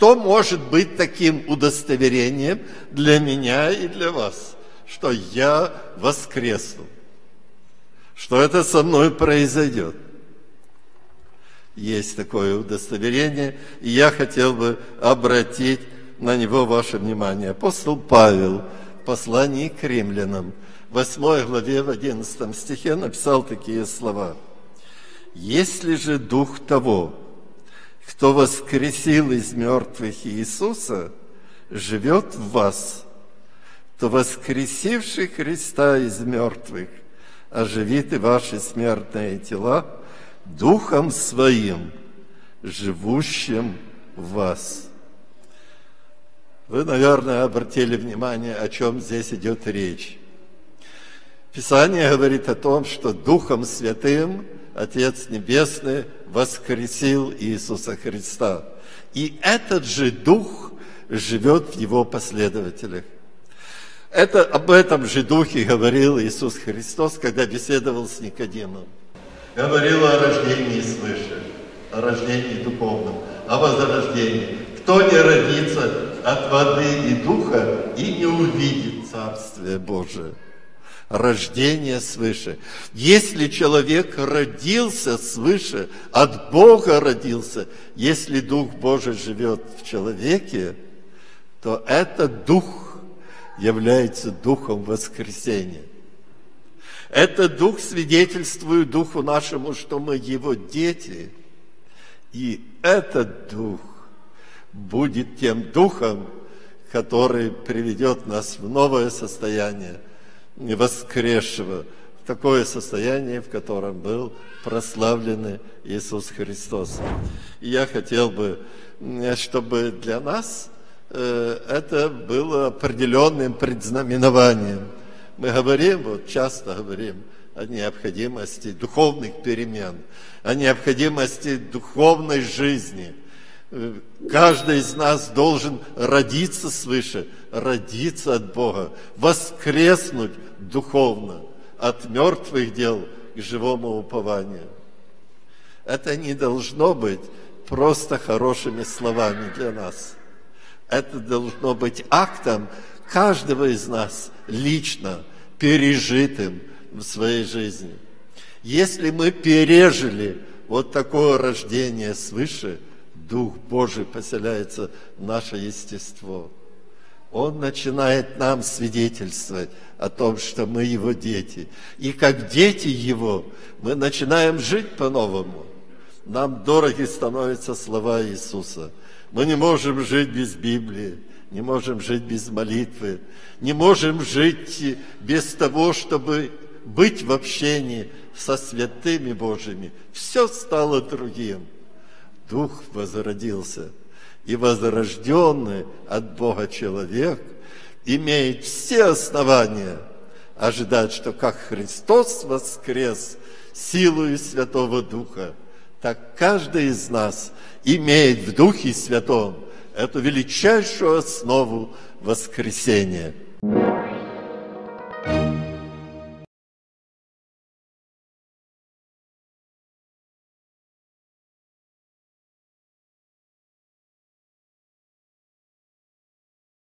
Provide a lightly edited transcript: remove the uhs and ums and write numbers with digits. Что может быть таким удостоверением для меня и для вас, что я воскресну, что это со мной произойдет? Есть такое удостоверение, и я хотел бы обратить на него ваше внимание. Апостол Павел в послании к римлянам, в 8 главе, в 11 стихе написал такие слова. «Если же Дух того, кто воскресил из мертвых Иисуса, живет в вас, то воскресивший Христа из мертвых оживит и ваши смертные тела Духом Своим, живущим в вас». Вы, наверное, обратили внимание, о чем здесь идет речь. Писание говорит о том, что Духом Святым Отец Небесный воскресил Иисуса Христа. И этот же Дух живет в Его последователях. Об этом же Духе говорил Иисус Христос, когда беседовал с Никодимом. Говорил о рождении свыше, о рождении духовном, о возрождении. Кто не родится от воды и духа и не увидит Царствие Божие. Рождение свыше. Если человек родился свыше, от Бога родился, если Дух Божий живет в человеке, то этот Дух является Духом воскресения. Этот Дух свидетельствует Духу нашему, что мы Его дети, и этот Дух будет тем Духом, который приведет нас в новое состояние воскресшего, в такое состояние, в котором был прославлен Иисус Христос. И я хотел бы, чтобы для нас это было определенным предзнаменованием. Мы говорим, часто говорим о необходимости духовных перемен, о необходимости духовной жизни. Каждый из нас должен родиться свыше, родиться от Бога, воскреснуть духовно от мертвых дел к живому упованию. Это не должно быть просто хорошими словами для нас. Это должно быть актом каждого из нас лично, пережитым в своей жизни. Если мы пережили вот такое рождение свыше, Дух Божий поселяется в наше естество. Он начинает нам свидетельствовать о том, что мы Его дети. И как дети Его мы начинаем жить по-новому. Нам дороги становятся слова Иисуса. Мы не можем жить без Библии. Не можем жить без молитвы, не можем жить без того, чтобы быть в общении со святыми Божьими. Все стало другим. Дух возродился, и возрожденный от Бога человек имеет все основания ожидать, что как Христос воскрес силою Святого Духа, так каждый из нас имеет в Духе Святом эту величайшую основу воскресения.